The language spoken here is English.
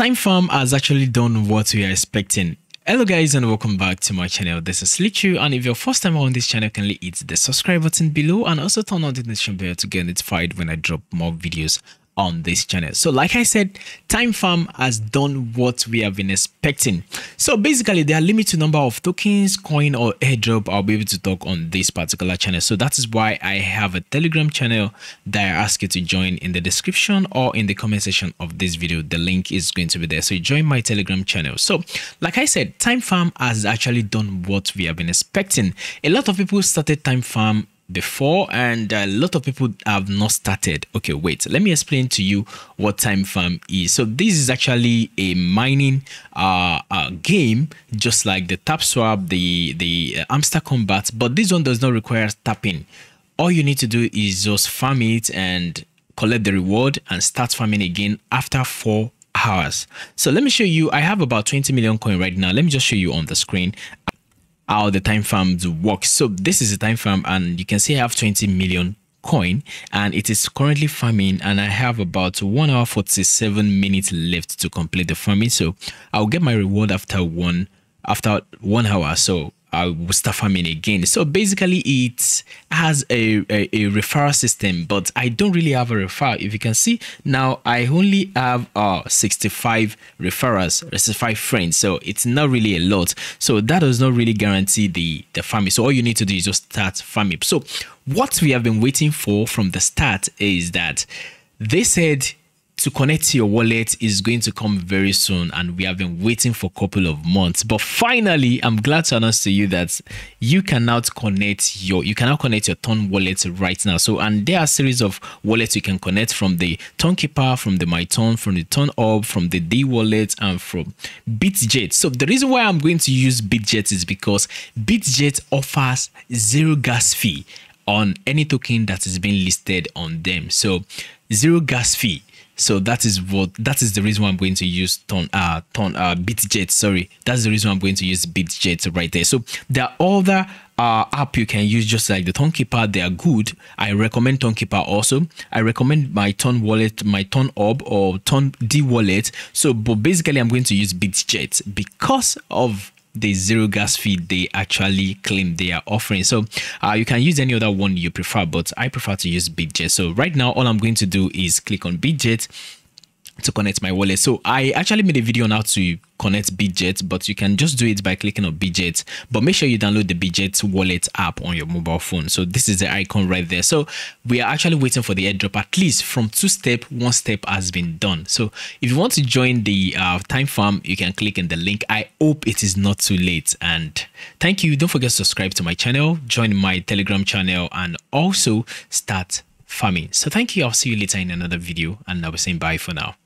Time Farm has actually done what we are expecting. Hello guys and welcome back to my channel. This is Lichu, and if you're first time on this channel, kindly hit the subscribe button below and also turn on the notification bell to get notified when I drop more videos on this channel. So like I said, Time Farm has done what we have been expecting. So basically there are limited number of tokens, coin or airdrop I'll be able to talk on this particular channel. So that is why I have a Telegram channel that I ask you to join in the description or in the comment section of this video. The link is going to be there. So join my Telegram channel. So like I said, Time Farm has actually done what we have been expecting. A lot of people started Time Farm before and a lot of people have not started. Okay, wait, let me explain to you what Time Farm is. So this is actually a mining game, just like the Tap Swap, the Hamster Kombat, but this one does not require tapping. All you need to do is just farm it and collect the reward and start farming again after 4 hours. So let me show you. I have about 20 million coin right now. Let me just show you on the screen how the Time Farm works. So this is the Time Farm, and you can see I have 20 million coin and it is currently farming, and I have about 1 hour 47 minutes left to complete the farming. So I'll get my reward after one hour. So I will start farming again. So basically it has a referral system, but I don't really have a referral. If you can see now, I only have 65 referrals, 65 friends. So it's not really a lot. So that does not really guarantee the farming. So all you need to do is just start farming. So what we have been waiting for from the start is that they said to connect to your wallet is going to come very soon, and we have been waiting for a couple of months, but finally I'm glad to announce to you that you can now connect your Ton Wallet right now. So, and there are a series of wallets you can connect, from the TonKeeper, from the MyTon, from the TonOrb, from the D Wallet, and from Bitget. So the reason why I'm going to use Bitget is because Bitget offers zero gas fee on any token that is being listed on them. So zero gas fee. So that is the reason why I'm going to use Bitget. Sorry, that's the reason why I'm going to use Bitget right there. So there are other app you can use, just like the TonKeeper. They are good. I recommend TonKeeper also. I recommend my Ton Wallet, my TonOrb, or Ton D Wallet. So, but basically I'm going to use Bitget because of the zero gas fee they actually claim they are offering. So you can use any other one you prefer, but I prefer to use Bitget. So right now all I'm going to do is click on Bitget to connect my wallet. So I actually made a video on how to connect Bitget, but you can just do it by clicking on Bitget, but make sure you download the Bitget wallet app on your mobile phone. So this is the icon right there. So we are actually waiting for the airdrop, at least from 2 steps, 1 step has been done. So if you want to join the Time Farm, you can click in the link. I hope it is not too late, and thank you. Don't forget to subscribe to my channel, join my Telegram channel, and also start farming. So thank you. I'll see you later in another video, and I'll be saying bye for now.